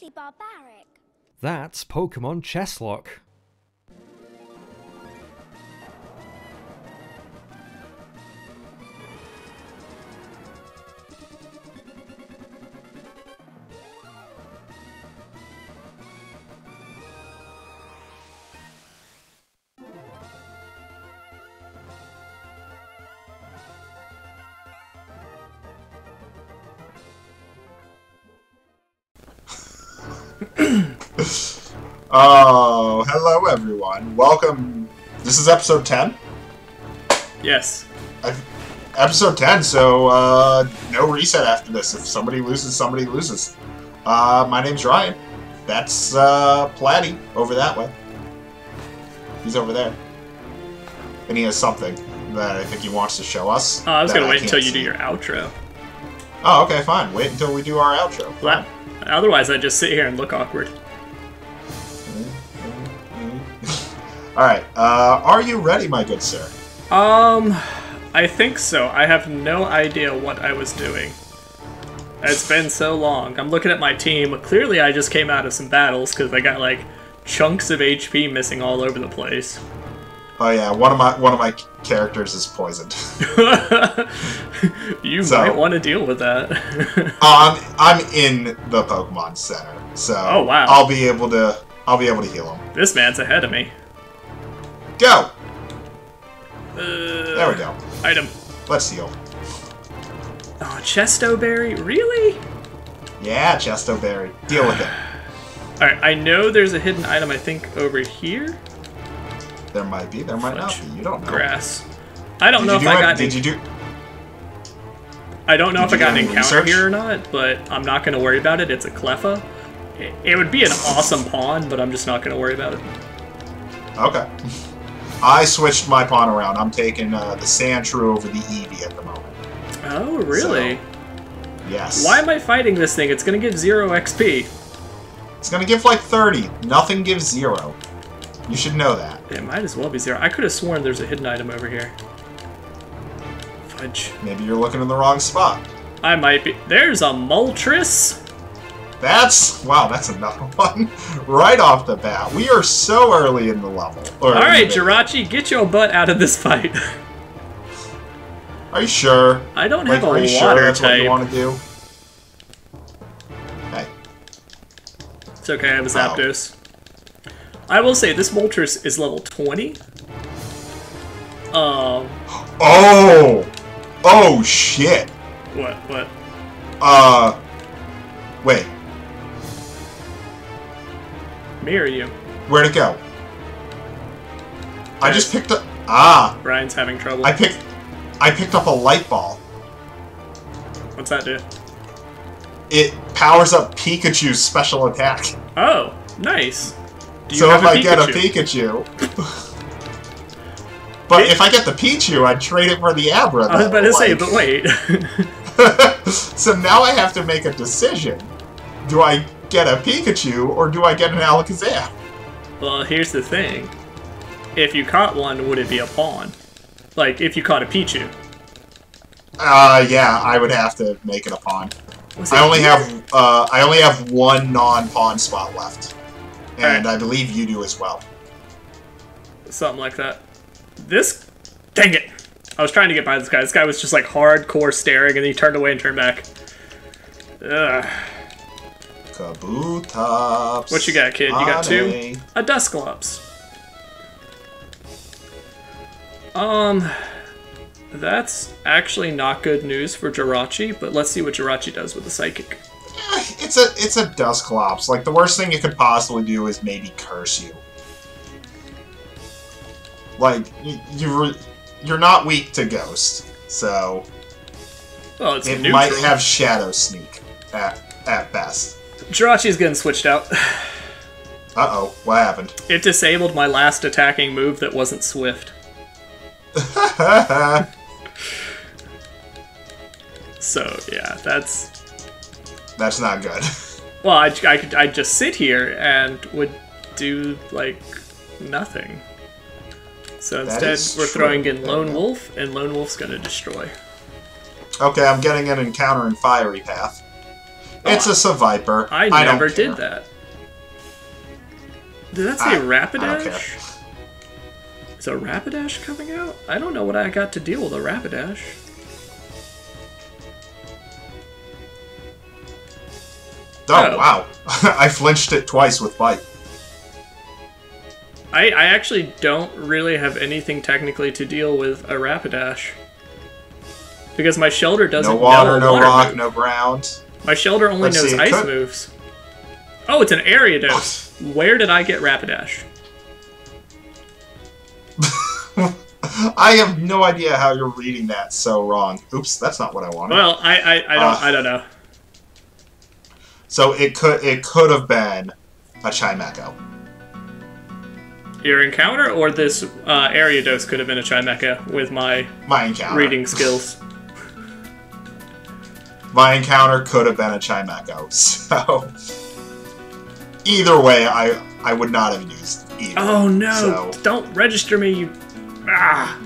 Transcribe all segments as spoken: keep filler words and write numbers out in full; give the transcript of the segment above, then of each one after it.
totally barbaric. That's Pokemon Cheslock. Oh, hello everyone. Welcome. This is episode ten? Yes. I've, episode ten, so uh, no reset after this. If somebody loses, somebody loses. Uh, my name's Ryan. That's uh, Platty over that way. He's over there. And he has something that I think he wants to show us. Oh, I was going to wait until you do your outro. Oh, okay, fine. Wait until we do our outro. Well, otherwise, I just sit here and look awkward. Alright, uh, are you ready, my good sir? Um, I think so. I have no idea what I was doing. It's been so long. I'm looking at my team. Clearly, I just came out of some battles, because I got, like, chunks of H P missing all over the place. Oh, yeah. One of my one of my characters is poisoned. You so, might want to deal with that. um, I'm in the Pokemon Center, so oh, wow. I'll be able to I'll be able to heal him. This man's ahead of me. Go! Uh, there we go. Item. Let's heal. Oh, Chesto Berry? Really? Yeah, Chesto Berry. Deal with it. Alright, I know there's a hidden item, I think, over here. There might be, there might not be. You don't know. Grass. I don't know if I got any... Did you do... I don't know if I got an encounter here or not, but I'm not going to worry about it. It's a Cleffa. It, it would be an awesome pawn, but I'm just not going to worry about it. Okay. I switched my pawn around. I'm taking uh, the Sandshrew over the Eevee at the moment. Oh, really? So, yes. Why am I fighting this thing? It's going to give zero X P. It's going to give like thirty. Nothing gives zero. You should know that. It might as well be zero. I could have sworn there's a hidden item over here. Fudge. Maybe you're looking in the wrong spot. I might be. There's a Moltres. That's... Wow, that's another one. Right off the bat. We are so early in the level. Alright, Jirachi, get your butt out of this fight. Are you sure? I don't like, have a water type. Are you sure that's what you want to do? Hey. It's okay, I have a Zapdos. Wow. I will say, this Moltres is level twenty. Um... Oh! Oh, shit! What? What? Uh... Wait. Me or you? Where'd it go? I just picked up... Ah! Ryan's having trouble. I picked... I picked up a light ball. What's that do? It powers up Pikachu's special attack. Oh, nice. Do you so have if a I get a Pikachu... but it... if I get the Pichu, I'd trade it for the Abra. I was about to say, but wait. So now I have to make a decision. Do I get a Pikachu or do I get an Alakazam? Well, here's the thing. If you caught one, would it be a pawn? Like, if you caught a Pichu. Uh, yeah, I would have to make it a pawn. I only have, uh, I only have one non-pawn spot left. And right. I believe you do as well. Something like that. This? Dang it! I was trying to get by this guy. This guy was just like hardcore staring, and he turned away and turned back. Ugh. Kabutops. What you got, kid? You got two? A Dusclops. Um, that's actually not good news for Jirachi, but let's see what Jirachi does with the Psychic. Yeah, it's a it's a Dusclops. Like, the worst thing it could possibly do is maybe curse you. Like, you... you re You're not weak to Ghost, so well, it's it might have Shadow Sneak at, at best. Jirachi's getting switched out. Uh-oh, what happened? It disabled my last attacking move that wasn't Swift. So, yeah, that's... That's not good. Well, I, I, could, I'd just sit here and would do, like, nothing. So instead, we're throwing in Lone Wolf, and Lone Wolf's going to destroy. Okay, I'm getting an encounter in Fiery Path. It's a Seviper. I, I never don't did that. Did that say I, Rapidash? I Is a Rapidash coming out? I don't know what I got to deal with a Rapidash. Oh, oh. Wow. I flinched it twice with Bite. I, I actually don't really have anything technically to deal with a Rapidash. Because my Shelter doesn't know water, no water rock, move. no ground. My Shelter only Let's knows see, ice could... moves. Oh, it's an Ariados. Where did I get Rapidash? I have no idea how you're reading that so wrong. Oops, that's not what I wanted. Well, I I, I don't uh, I don't know. So it could it could have been a Chimecho. Your encounter, or this uh, Ariados could have been a Chimecho with my, my encounter. reading skills. My encounter could have been a Chimecho, so either way, I I would not have used either. Oh no! So. Don't register me, you. Ah.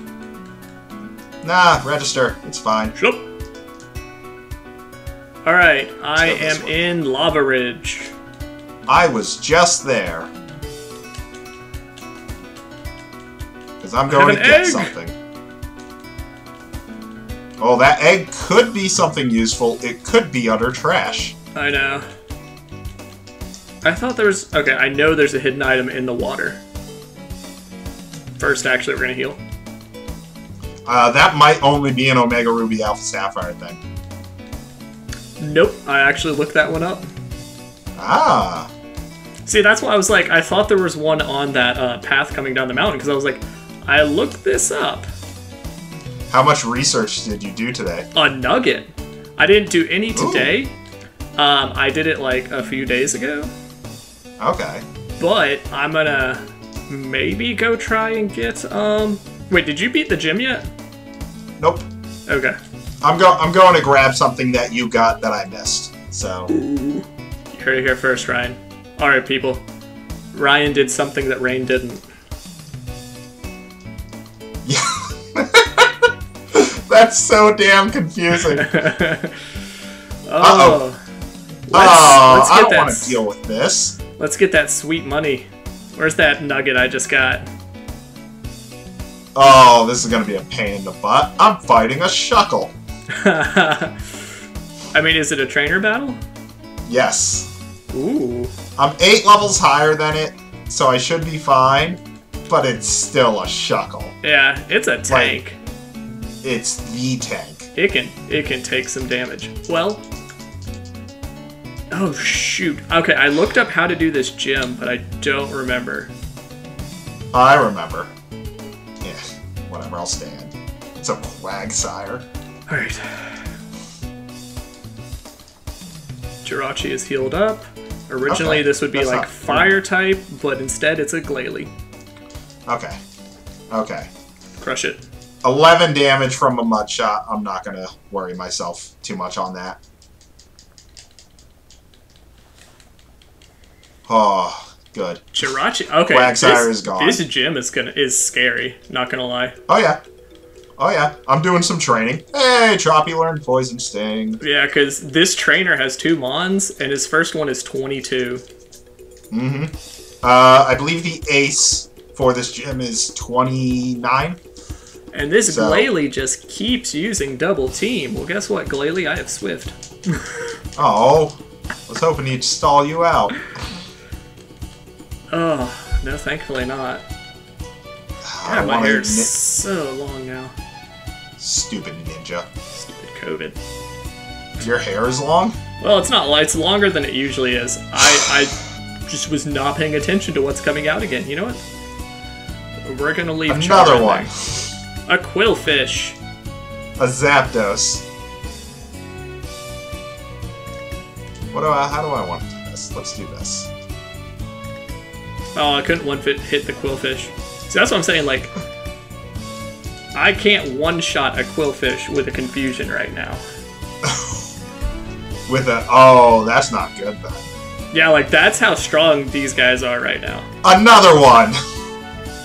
Nah, register. It's fine. Sure. All right, I am one. in Lava Ridge. I was just there. I'm going to get egg. something. Oh, that egg could be something useful. It could be utter trash. I know. I thought there was... Okay, I know there's a hidden item in the water. First, actually, we're going to heal. Uh, that might only be an Omega Ruby Alpha Sapphire thing. Nope, I actually looked that one up. Ah. See, that's why I was like, I thought there was one on that uh, path coming down the mountain, because I was like... I looked this up. How much research did you do today? A nugget. I didn't do any today. Um, I did it like a few days ago. Okay. But I'm gonna maybe go try and get. Um. Wait, did you beat the gym yet? Nope. Okay. I'm go. I'm going to grab something that you got that I missed. So. Ooh. You heard it here first, Ryan. All right, people. Ryan did something that Rain didn't. Yeah. That's so damn confusing. oh. Uh-oh. Let's, uh, let's get I don't want to deal with this. Let's get that sweet money. Where's that nugget I just got? Oh, this is going to be a pain in the butt. I'm fighting a Shuckle. I mean, is it a trainer battle? Yes. Ooh. I'm eight levels higher than it, so I should be fine. But it's still a Shuckle. Yeah, it's a tank. Like, it's the tank. It can it can take some damage. Well, oh shoot. Okay, I looked up how to do this gym, but I don't remember. I remember. Yeah, whatever. I'll stand. It's a Quagsire. All right. Jirachi is healed up. Originally, okay. this would be That's like fire type, but instead it's a Glalie. Okay. Okay. Crush it. eleven damage from a mud shot. I'm not going to worry myself too much on that. Oh, good. Jirachi. Okay. Quagsire is gone. This gym is gonna is scary. Not going to lie. Oh, yeah. Oh, yeah. I'm doing some training. Hey, Troppy learned Poison Sting. Yeah, because this trainer has two mons, and his first one is twenty-two. Mm-hmm. Uh, I believe the ace... for this gym is twenty-nine. And this so. Glalie just keeps using double team. Well, guess what, Glalie? I have Swift. Oh, I was hoping he'd stall you out. Oh, no, thankfully not. God, my hair is so long now. Stupid ninja. Stupid COVID. Your hair is long? Well, it's not. It's longer than it usually is. I, I just was not paying attention to what's coming out again. You know what? We're gonna leave another one. There. A Quillfish. A Zapdos. What do I? How do I want to do this? Let's do this. Oh, I couldn't one fit hit the Quillfish. So that's what I'm saying. Like, I can't one shot a Quillfish with a Confusion right now. With a oh, that's not good then. Yeah, like that's how strong these guys are right now. Another one.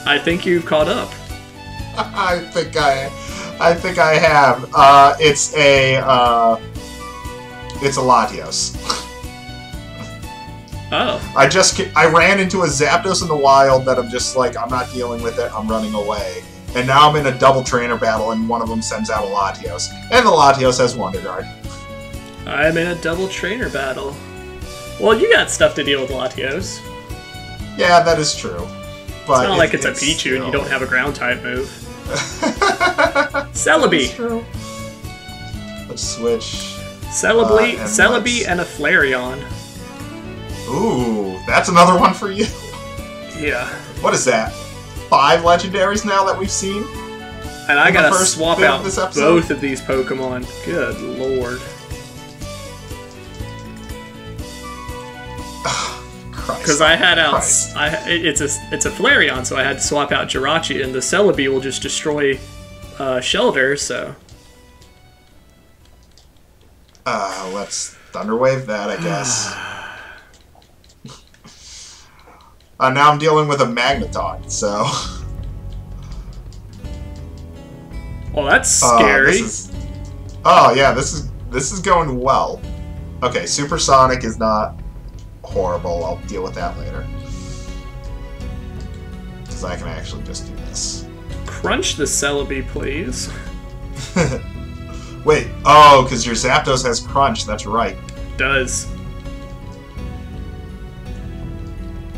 I think you've caught up. I think I, I think I have. Uh, it's a uh, It's a Latios. Oh. I just I ran into a Zapdos in the wild that I'm just like, I'm not dealing with it, I'm running away. And now I'm in a double trainer battle and one of them sends out a Latios. And the Latios has Wonderguard. I'm in a double trainer battle. Well, you got stuff to deal with Latios. Yeah, that is true. But it's not it, like it's, it's a Pichu still... and you don't have a ground type move. Celebi! True. Let's switch. Celebi, uh, and, Celebi and a Flareon. Ooh, that's another one for you. Yeah. What is that? Five legendaries now that we've seen? And I gotta swap out both of these Pokemon. Good lord. Because I had out, I, it's a it's a Flareon, so I had to swap out Jirachi, and the Celebi will just destroy uh, Shelder. So, uh, let's Thunderwave that, I guess. uh, now I'm dealing with a Magneton, so. Well, that's scary. Uh, this is, oh yeah, this is this is going well. Okay, Supersonic is not horrible. I'll deal with that later. Because I can actually just do this. Crunch the Celebi, please. Wait. Oh, because your Zapdos has Crunch. That's right. Does.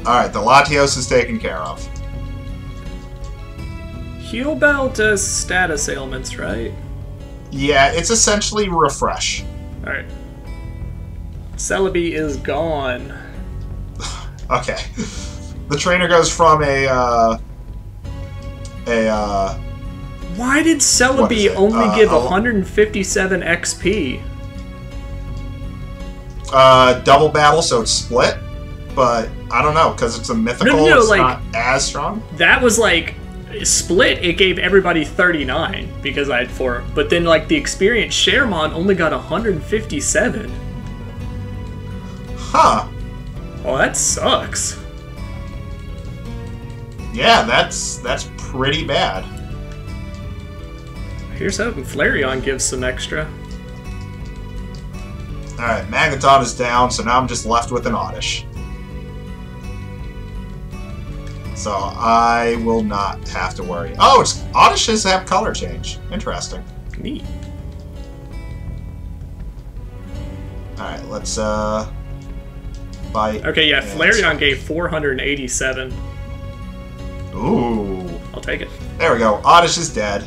Alright, the Latios is taken care of. Heal Bell does status ailments, right? Yeah, it's essentially refresh. Alright. Celebi is gone. Okay. The trainer goes from a, uh... A, uh... Why did Celebi only uh, give uh, one hundred fifty-seven X P? Uh, double battle, so it's split. But, I don't know, because it's a mythical, no, no, no, it's like, not as strong. That was, like, split, it gave everybody thirty-nine, because I had four. But then, like, the experience Sharemon only got one hundred fifty-seven. Huh. Well, that sucks. Yeah, that's that's pretty bad. Here's hoping Flareon gives some extra. Alright, Magneton is down, so now I'm just left with an Oddish. So I will not have to worry. Oh, it's Oddishes have color change. Interesting. Neat. Alright, let's uh... Okay, yeah, Flareon gave four hundred eighty-seven. Ooh. I'll take it. There we go. Oddish is dead.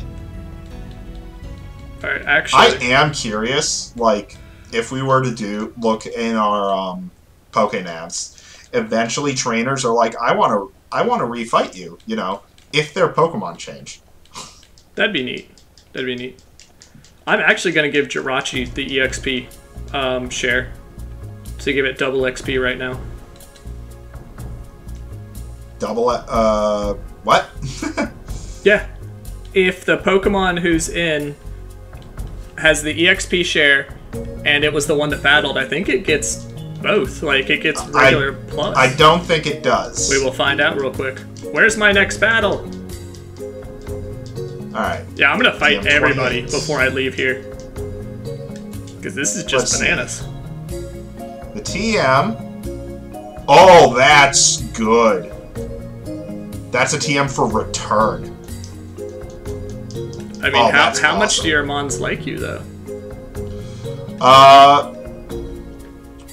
Alright, actually... I am curious, like, if we were to do look in our um, Pokénavs, eventually trainers are like, I want to I want to refight you, you know, if their Pokémon change. That'd be neat. That'd be neat. I'm actually going to give Jirachi the E X P um, share. To give it double X P right now. Double, uh, what? Yeah. If the Pokemon who's in has the E X P share, and it was the one that battled, I think it gets both. Like, it gets regular I, plus. I don't think it does. We will find out real quick. Where's my next battle? Alright. Yeah, I'm gonna fight everybody before I leave here. Because this is just Let's bananas. See. The T M. Oh, that's good. That's a T M for return. I mean, oh, how, how much do your mons like you, though? Uh,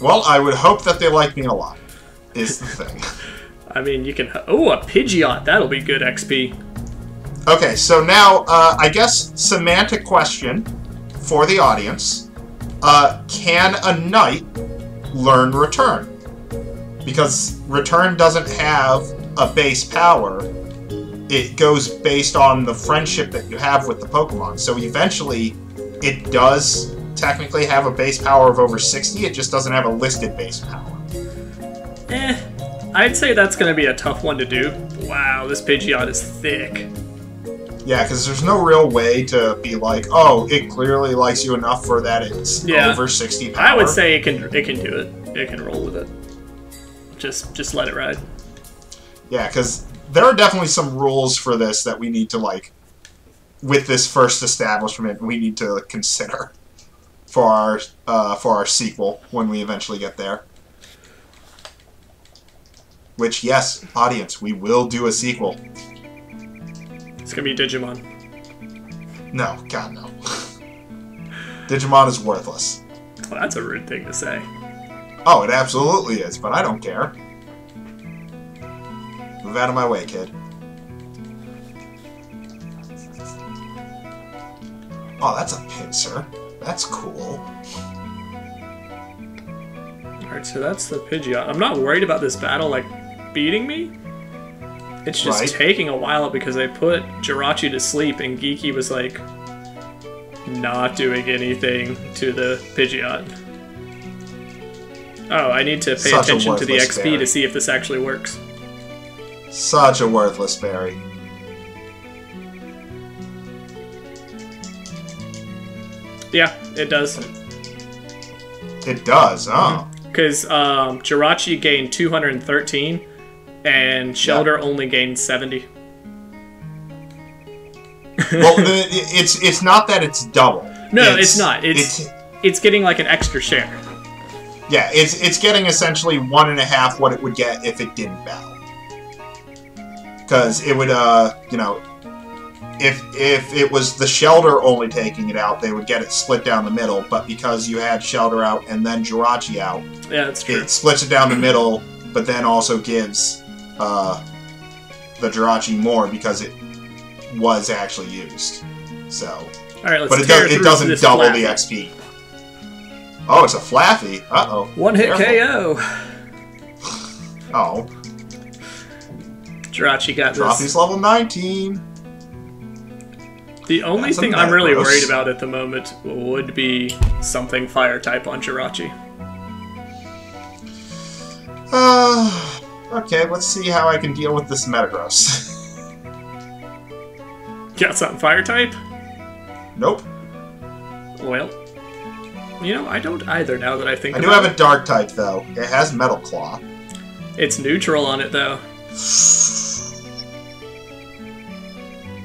well, I would hope that they like me a lot, is the thing. I mean, you can... Oh, a Pidgeot. That'll be good X P. Okay, so now, uh, I guess, semantic question for the audience. Uh, can a knight... learn return, because return doesn't have a base power. It goes based on the friendship that you have with the Pokemon, so eventually it does technically have a base power of over sixty. It just doesn't have a listed base power. Eh, I'd say that's going to be a tough one to do. Wow, this Pidgeot is thick. Yeah, because there's no real way to be like, oh, it clearly likes you enough for that it's yeah. over sixty power. I would say it can it can do it. It can roll with it. Just just let it ride. Yeah, because there are definitely some rules for this that we need to, like, with this first establishment, we need to consider. for our uh, for our sequel when we eventually get there. Which, yes, audience, we will do a sequel. It's gonna be Digimon. No, God, no. Digimon is worthless. Well, that's a rude thing to say. Oh, it absolutely is, but I don't care. Move out of my way, kid. Oh, that's a pincer. That's cool. Alright, so that's the Pidgeot. I'm not worried about this battle, like, beating me. It's just right. taking a while because they put Jirachi to sleep and Geeky was, like, not doing anything to the Pidgeot. Oh, I need to pay Such attention to the X P berry. to see if this actually works. Such a worthless berry. Yeah, it does. It does, huh? Because um, Jirachi gained two hundred thirteen, and Shelder yeah. only gained seventy. Well, the, it's it's not that it's double. No, it's, it's not. It's, it's it's getting like an extra share. Yeah, it's it's getting essentially one and a half what it would get if it didn't battle. Because it would, uh, you know, if if it was the Shelder only taking it out, they would get it split down the middle. But because you had Shelder out and then Jirachi out, yeah, that's true. It splits it down the middle, but then also gives uh, the Jirachi more because it was actually used. So, all right, let's but it, do it doesn't double flappy. the X P. Oh, it's a Flaffy. Uh oh. One hit Careful. K O. Oh. Jirachi got Jirachi's this. Jirachi's level nineteen. The only That's thing I'm really gross. worried about at the moment would be something fire type on Jirachi. Uh, okay, let's see how I can deal with this Metagross. Got something fire type? Nope. Well, you know, I don't either now that I think about it. I do have a dark type, though. It has Metal Claw. It's neutral on it, though.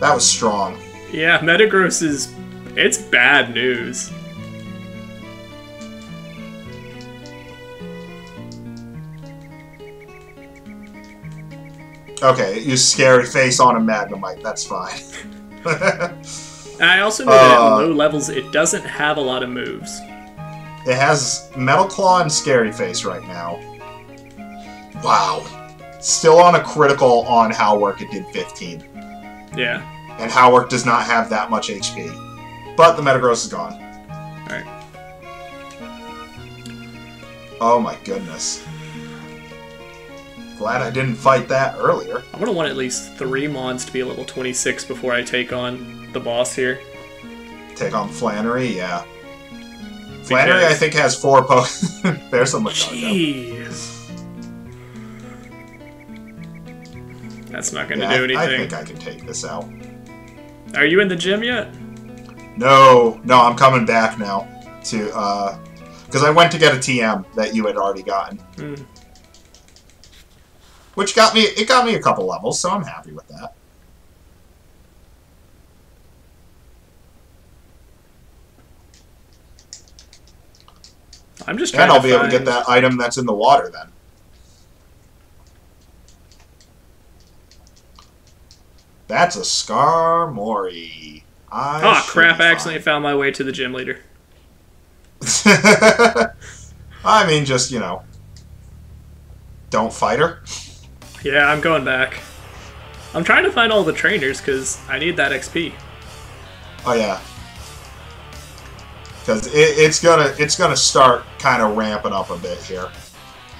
That was strong. Yeah, Metagross is... It's bad news. Okay, you scary face on a Magnemite. That's fine. I also know that uh, at low levels, it doesn't have a lot of moves. It has Metal Claw and Scary Face right now. Wow. Still on a critical on Howlerk, it did fifteen. Yeah. And Howlerk does not have that much H P. But the Metagross is gone. Alright. Oh my goodness. Glad I didn't fight that earlier. I'm gonna want at least three mons to be level twenty-six before I take on the boss here. Take on Flannery, yeah. Flannery, I think, has four posts. There's some Jeez. That's not going to yeah, do anything. I think I can take this out. Are you in the gym yet? No. No, I'm coming back now. to Because uh, I went to get a T M that you had already gotten. Mm. Which got me... It got me a couple levels, so I'm happy with that. I'm just trying and I'll to be find... able to get that item that's in the water then. That's a Skarmory. Ah, oh, crap! I accidentally found my way to the gym leader. I mean, just you know, don't fight her. Yeah, I'm going back. I'm trying to find all the trainers because I need that X P. Oh yeah. Because it, it's gonna it's gonna start kind of ramping up a bit here.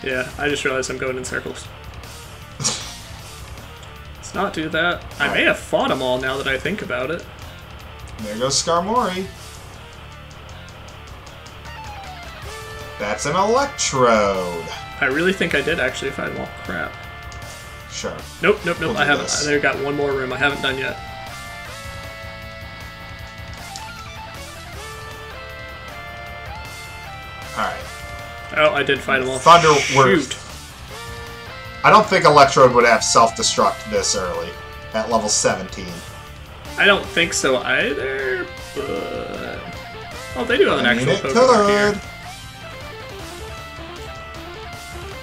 Yeah, I just realized I'm going in circles. Let's not do that. All I right. may have fought them all now that I think about it. There goes Skarmory. That's an Electrode. I really think I did actually if I want crap. Sure. Nope, nope, nope. We'll I haven't. This. I've got one more room I haven't done yet. Alright. Oh, I did fight him all. Thunder Shoot. I don't think Electrode would have self-destruct this early, at level seventeen. I don't think so either, but... Oh, they do have an actual Pokemon here.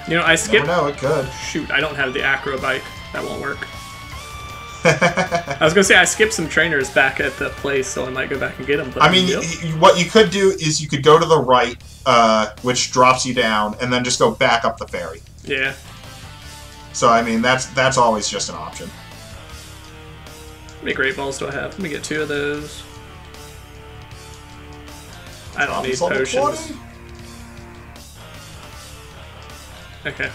You know, I skipped... No, it could. Shoot, I don't have the Acro Bike. That won't work. I was gonna say, I skipped some trainers back at the place, so I might go back and get them. But I mean, no what you could do is you could go to the right, uh, which drops you down, and then just go back up the ferry. Yeah. So, I mean, that's that's always just an option. How many Great Balls do I have? Let me get two of those. I don't need potions. Okay.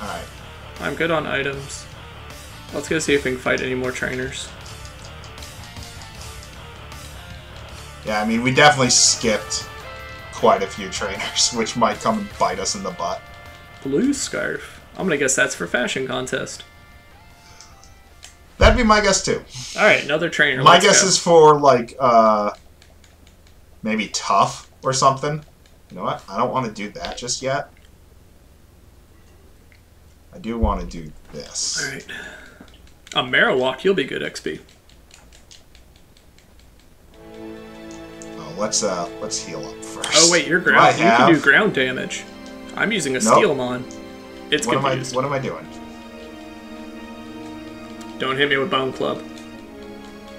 Alright. I'm good on items. Let's go see if we can fight any more trainers. Yeah, I mean, we definitely skipped quite a few trainers, which might come and bite us in the butt. Blue scarf. I'm gonna guess that's for fashion contest. That'd be my guess, too. Alright, another trainer. My Let's guess go. is for, like, uh... maybe tough or something. You know what? I don't want to do that just yet. I do want to do this. Alright. A Marowak, you'll be good X P. Oh, let's uh, let's heal up first. Oh wait, you're ground. You have... can do ground damage. I'm using a nope. Steelmon. It's what confused. Am I, what am I doing? Don't hit me with Bone Club.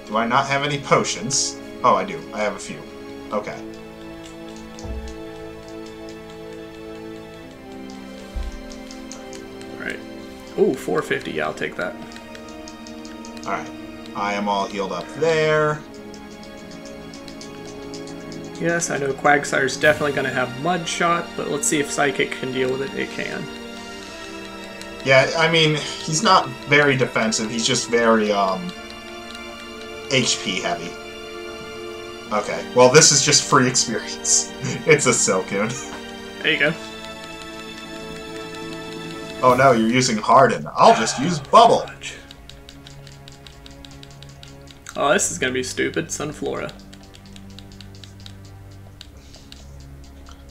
Do I not have any potions? Oh, I do. I have a few. Okay. Alright. Ooh, four fifty. Yeah, I'll take that. Alright. I am all healed up there. Yes, I know Quagsire's definitely going to have Mud Shot, but let's see if Psychic can deal with it. It can. Yeah, I mean, he's not very defensive. He's just very, um... H P heavy. Okay, well, this is just free experience. It's a Silcoon. There you go. Oh no, you're using Harden. I'll just oh, use Bubble. Gosh. Oh, this is gonna be stupid. Sunflora.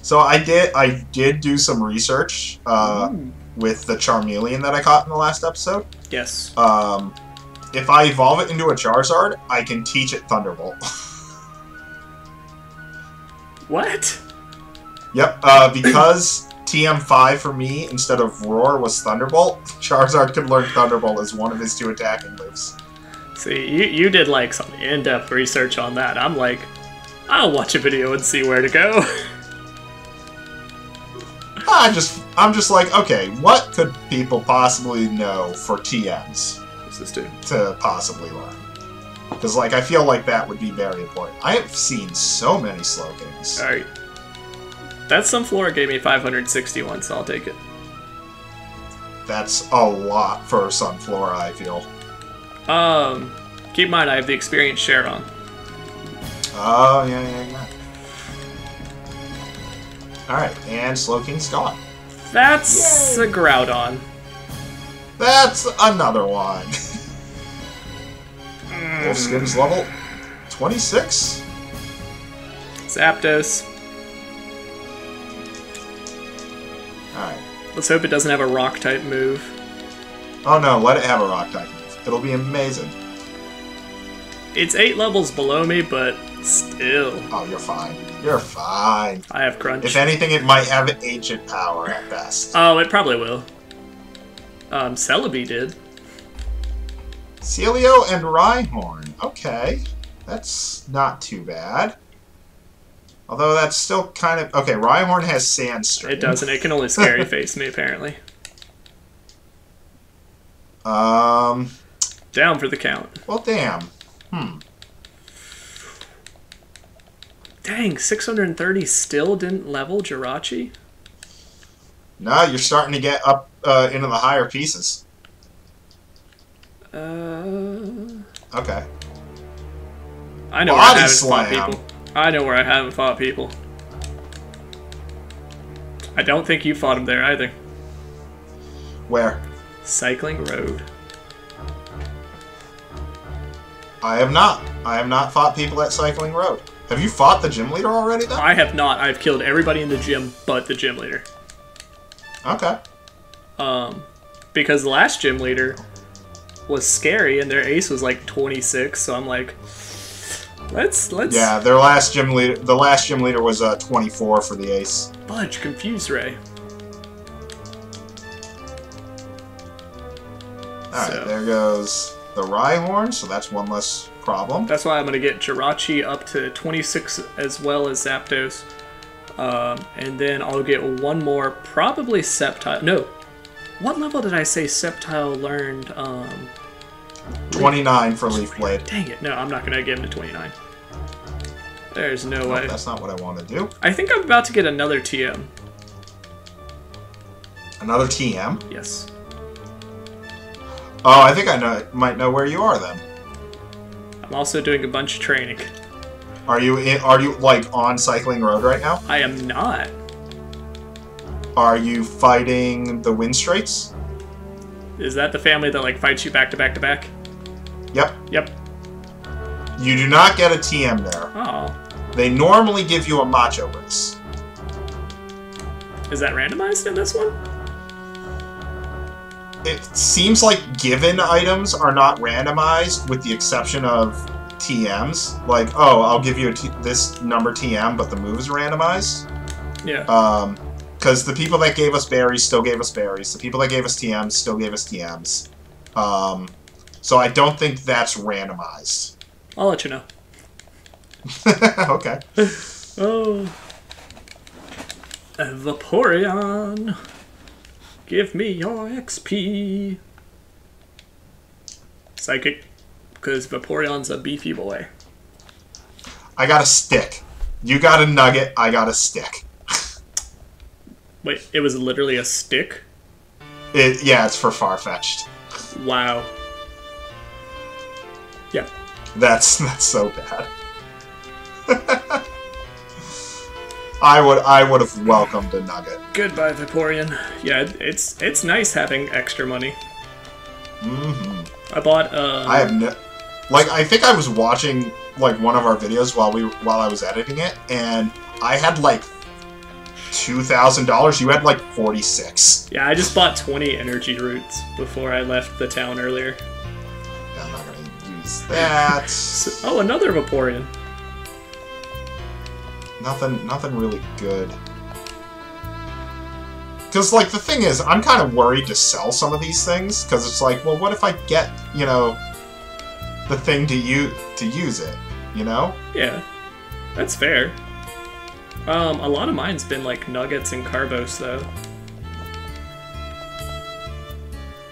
So I did, I did do some research uh, with the Charmeleon that I caught in the last episode. Yes. Um, if I evolve it into a Charizard, I can teach it Thunderbolt. What? Yep, uh, because T M five for me instead of Roar was Thunderbolt, Charizard could learn Thunderbolt as one of his two attacking moves. See, you, you did like some in-depth research on that. I'm like, I'll watch a video and see where to go. I just, I'm just like, okay, what could people possibly know for T Ms What's this dude? To possibly learn? Because, like, I feel like that would be very important. I have seen so many Slowkings. Alright. That Sunflora gave me five hundred sixty-one, so I'll take it. That's a lot for Sunflora, I feel. Um, keep in mind, I have the experience share on. Oh, yeah, yeah, yeah. Alright, and Slowking's gone. That's Yay. a Groudon. That's another one. Wolfskin's level twenty-six. Zapdos. Alright. Let's hope it doesn't have a rock type move. Oh no, let it have a rock type move. It'll be amazing. It's eight levels below me, but still. Oh, you're fine. You're fine. I have crunch. If anything, it might have ancient power at best. Oh, it probably will. Um, Celebi did. Celio and Rhyhorn. Okay. That's not too bad. Although that's still kind of... Okay, Rhyhorn has Sandstream. It doesn't. It can only scary face me, apparently. Um, Down for the count. Well, damn. Hmm. Dang, six hundred thirty still didn't level Jirachi? No, you're starting to get up uh, into the higher pieces. Uh, okay. I know Body where I haven't slam. fought people. I know where I haven't fought people. I don't think you fought him there either. Where? Cycling Road. I have not. I have not fought people at Cycling Road. Have you fought the gym leader already, though? I have not. I've killed everybody in the gym but the gym leader. Okay. Um, because the last gym leader was scary and their ace was like twenty-six, so I'm like, Let's let's. Yeah, their last gym leader. The last gym leader was uh, twenty-four for the ace. Budge, confuse ray. All so. right, there goes the Rhyhorn. So that's one less problem. That's why I'm gonna get Jirachi up to twenty-six as well as Zapdos, um, and then I'll get one more, probably Sceptile. No, what level did I say Sceptile learned? Um, twenty-nine for Leaf Blade. Dang it! No, I'm not gonna get him to twenty-nine. There's no, no way. That's not what I want to do. I think I'm about to get another T M. Another T M? Yes. Oh, I think I know. Might know where you are then. I'm also doing a bunch of training. Are you in, are you like on Cycling Road right now? I am not. Are you fighting the Wind Straits? Is that the family that like fights you back to back to back? Yep. Yep. You do not get a T M there. Oh. They normally give you a Macho Brace. Is that randomized in this one? It seems like given items are not randomized, with the exception of T Ms. Like, oh, I'll give you a t this number T M, but the move is randomized. Yeah. Um, because the people that gave us berries still gave us berries. The people that gave us T Ms still gave us T Ms. Um, so I don't think that's randomized. I'll let you know. Okay. Oh. Vaporeon. Give me your X P. Psychic, because Vaporeon's a beefy boy. I got a stick. You got a nugget, I got a stick. Wait, it was literally a stick? It, yeah, it's for Farfetch'd. Wow. Yeah. That's that's so bad. I would I would have welcomed a nugget. Goodbye, Vaporeon. Yeah, it's it's nice having extra money. Mm-hmm. I bought. Uh, I have no, like I think I was watching like one of our videos while we while I was editing it, and I had like two thousand dollars. You had like forty six. Yeah, I just bought twenty energy roots before I left the town earlier. I'm not gonna use that. So, oh, another Vaporeon. Nothing, nothing really good. Because, like, the thing is, I'm kind of worried to sell some of these things, because it's like, well, what if I get, you know, the thing to use, to use it, you know? Yeah, that's fair. Um, a lot of mine's been, like, nuggets and carbos, though.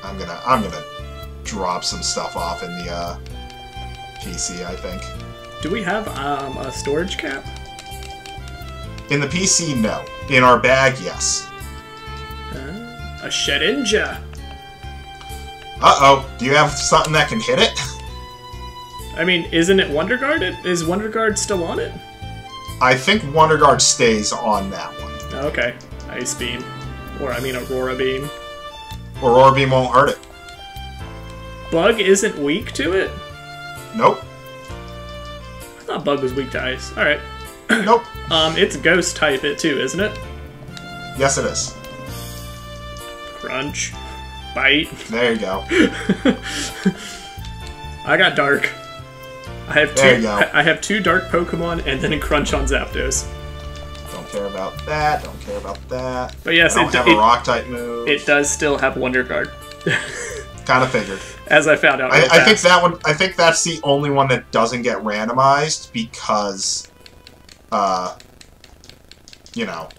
I'm gonna, I'm gonna drop some stuff off in the, uh, P C, I think. Do we have, um, a storage cap? In the P C, no. In our bag, yes. Uh, a Shedinja. Uh-oh. Do you have something that can hit it? I mean, isn't it Wonderguard? Is Wonderguard still on it? I think Wonderguard stays on that one. Okay. Ice Beam. Or, I mean, Aurora Beam. Aurora Beam won't hurt it. Bug isn't weak to it? Nope. I thought Bug was weak to ice. All right. Nope. Um, it's ghost type it too, isn't it? Yes, it is. Crunch. Bite. There you go. I got dark. I have there two you go. I have two dark Pokemon and then a crunch on Zapdos. Don't care about that, don't care about that. But yes, I don't it have it, a rock type move. It does still have Wonderguard. Kinda figured. As I found out. I, I think that one I think that's the only one that doesn't get randomized because Uh, you know,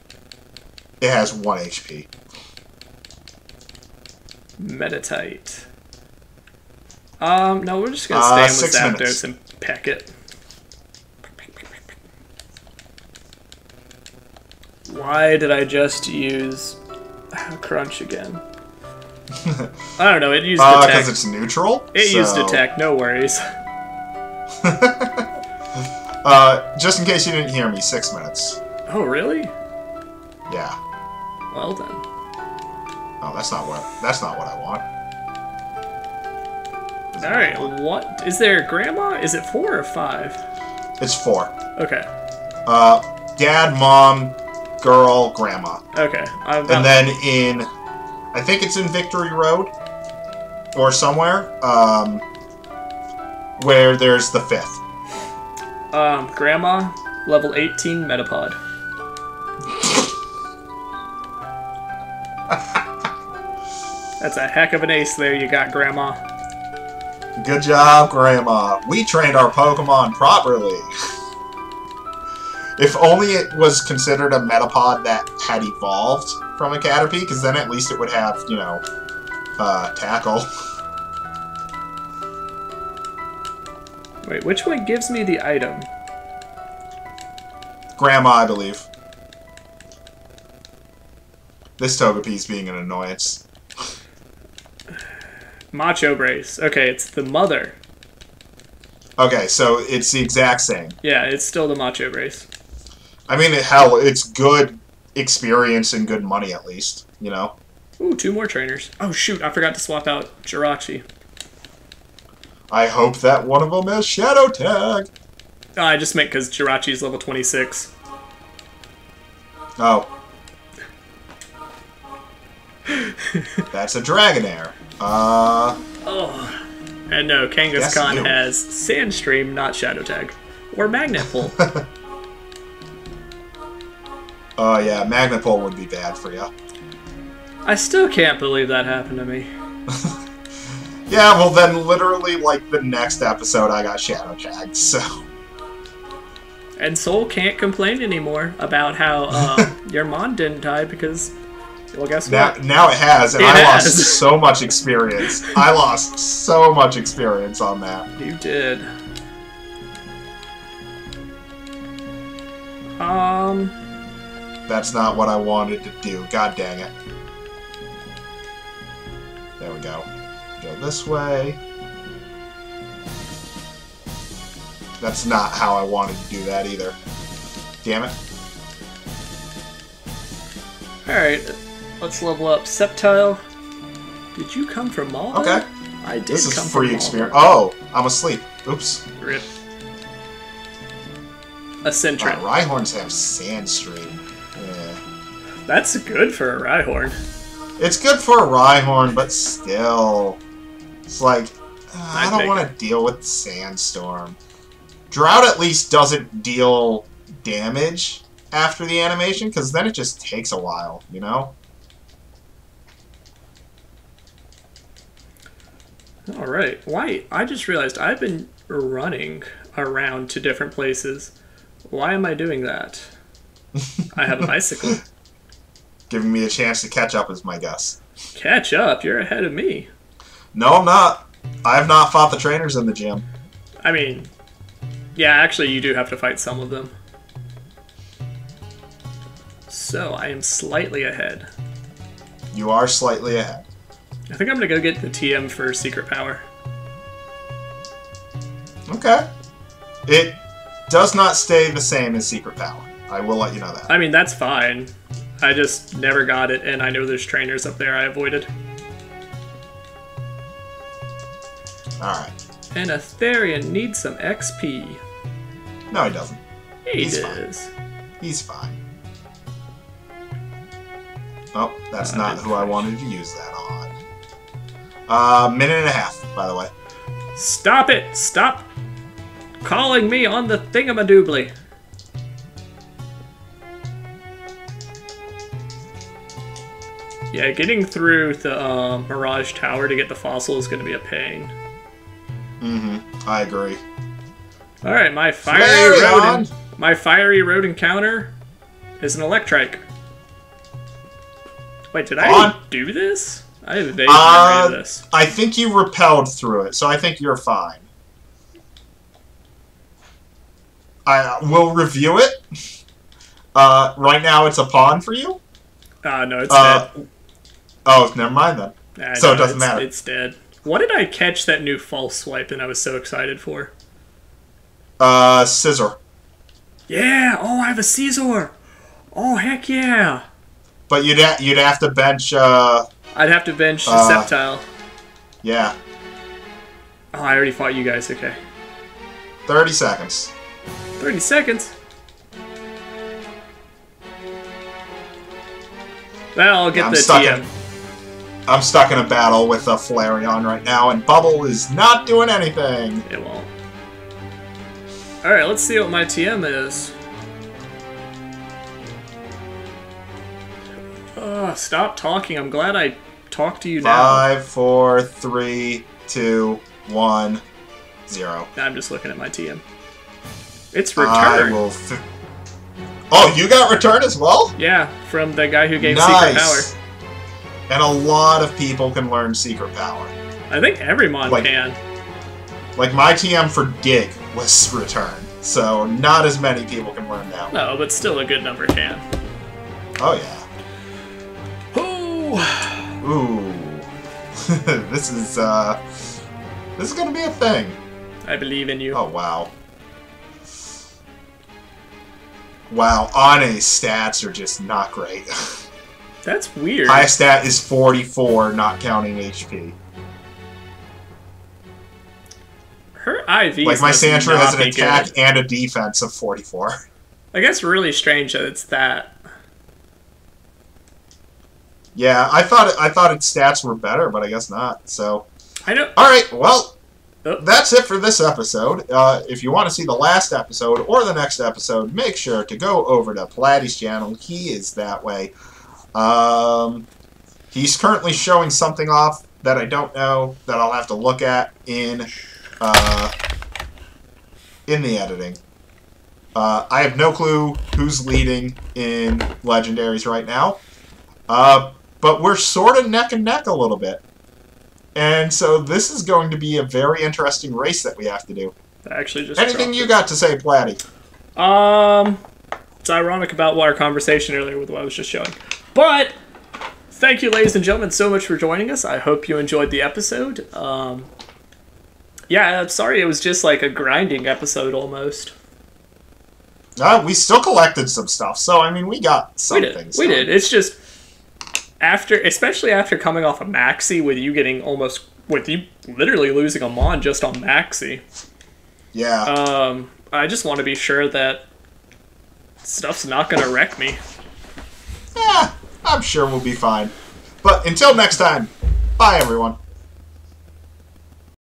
it has one H P. Metatite. Um, no, we're just gonna stay uh, in with Zapdos minutes. and peck it. Why did I just use Crunch again? I don't know. It used uh, attack because it's neutral. It so... used attack. No worries. Uh, just in case you didn't hear me, six minutes. Oh, really? Yeah. Well then. Oh, that's not what. That's not what I want. All right. What, what is there, Grandma? Is it four or five? It's four. Okay. Uh, Dad, Mom, Girl, Grandma. Okay. I've got and then in, I think it's in Victory Road, or somewhere, um, where there's the fifth. Um, Grandma, level eighteen, Metapod. That's a heck of an ace there you got, Grandma. Good job, Grandma. We trained our Pokemon properly. If only it was considered a Metapod that had evolved from a Caterpie, because then at least it would have, you know, uh, Tackle. Wait, which one gives me the item? Grandma, I believe. This Togepi's being an annoyance. Macho Brace. Okay, it's the mother. Okay, so it's the exact same. Yeah, it's still the Macho Brace. I mean, hell, it's good experience and good money at least, you know? Ooh, two more trainers. Oh, shoot, I forgot to swap out Jirachi. I hope that one of them has Shadow Tag. Oh, I just meant because Jirachi's level twenty-six. Oh. That's a Dragonair. Uh. Oh. And no, Kangaskhan has Sandstream, not Shadow Tag. Or Magneton. Oh, uh, yeah, Magneton would be bad for you. I still can't believe that happened to me. Yeah, well then, literally, like, the next episode I got Shadow Tagged, so... And Soul can't complain anymore about how, uh, your mom didn't die, because, well, guess now, what? Now it has, and it I has. lost so much experience. I lost so much experience on that. You did. Um... That's not what I wanted to do, god dang it. There we go. Go this way. That's not how I wanted to do that either. Damn it. Alright, let's level up Sceptile. Did you come from Malva? Okay. I did. This is come free from experience. Oh, I'm asleep. Oops. Rip. Ascentric. Oh, Rhyhorns have Sandstream. Yeah. That's good for a Rhyhorn. It's good for a Rhyhorn, but still. It's like, uh, I don't want to deal with Sandstorm. Drought at least doesn't deal damage after the animation, because then it just takes a while, you know? Alright. Why? I just realized I've been running around to different places. Why am I doing that? I have a bicycle. Giving me a chance to catch up is my guess. Catch up? You're ahead of me. No, I'm not. I have not fought the trainers in the gym. I mean, yeah, actually you do have to fight some of them. So, I am slightly ahead. You are slightly ahead. I think I'm going to go get the T M for Secret Power. Okay. It does not stay the same as Secret Power. I will let you know that. I mean, that's fine. I just never got it, and I know there's trainers up there I avoided. Alright. And a Therian needs some X P. No, he doesn't. He He's does. Fine. He's fine. Oh, that's uh, not who I wanted to use that on. Uh, minute and a half, by the way. Stop it! Stop calling me on the thingamadoobly. Yeah, getting through the uh, Mirage Tower to get the fossil is going to be a pain. Mm-hmm. I agree. All right, my fiery road, en my fiery road encounter is an Electrike. Wait, did I on. do this? I have a vague uh, memory of this. I think you repelled through it, so I think you're fine. I will review it. Uh, right now, it's a pawn for you. Uh, no, it's uh, dead. Oh, never mind then. Nah, so no, it doesn't it's, matter. It's dead. What did I catch that new false swipe and I was so excited for? Uh, Scizor. Yeah! Oh, I have a Scizor! Oh, heck yeah! But you'd, ha you'd have to bench, uh... I'd have to bench uh, Sceptile. Yeah. Oh, I already fought you guys, okay. thirty seconds. thirty seconds? Well, I'll get yeah, the T M. In, I'm stuck in a battle with a Flareon right now, and Bubble is not doing anything. It won't. Alright, let's see what my T M is. Oh, stop talking. I'm glad I talked to you now. Five, four, three, two, one, zero. I'm just looking at my T M. It's return. I will f oh, you got return as well? Yeah, from the guy who gave nice. Secret Power. And a lot of people can learn Secret Power. I think every mon like, can. Like, my T M for Dig was Return, so not as many people can learn that one. No, but still a good number can. Oh, yeah. Ooh! Ooh. This is, uh... this is gonna be a thing. I believe in you. Oh, wow. Wow, Ane's stats are just not great. That's weird. High stat is forty-four, not counting H P. Her I V like my Sandra has an attack good. And a defense of forty-four. Like that's really strange that it's that. Yeah, I thought it, I thought its stats were better, but I guess not. So, I know. All right, well, oh. That's it for this episode. Uh, if you want to see the last episode or the next episode, make sure to go over to Pilates' channel. He is that way. Um, he's currently showing something off that I don't know that I'll have to look at in. Uh, in the editing. Uh, I have no clue who's leading in Legendaries right now. Uh, but we're sort of neck and neck a little bit. And so this is going to be a very interesting race that we have to do. I actually just Anything you got to say, Platty? Um, it's ironic about our conversation earlier with what I was just showing. But thank you, ladies and gentlemen, so much for joining us. I hope you enjoyed the episode. Um... Yeah, I'm sorry it was just like a grinding episode almost. Uh, we still collected some stuff, so I mean we got some we did. things. We done. did. It's just after especially after coming off a Maxi with you getting almost with you literally losing a Mon just on Maxi. Yeah. Um I just want to be sure that stuff's not gonna wreck me. Yeah, I'm sure we'll be fine. But until next time, bye everyone.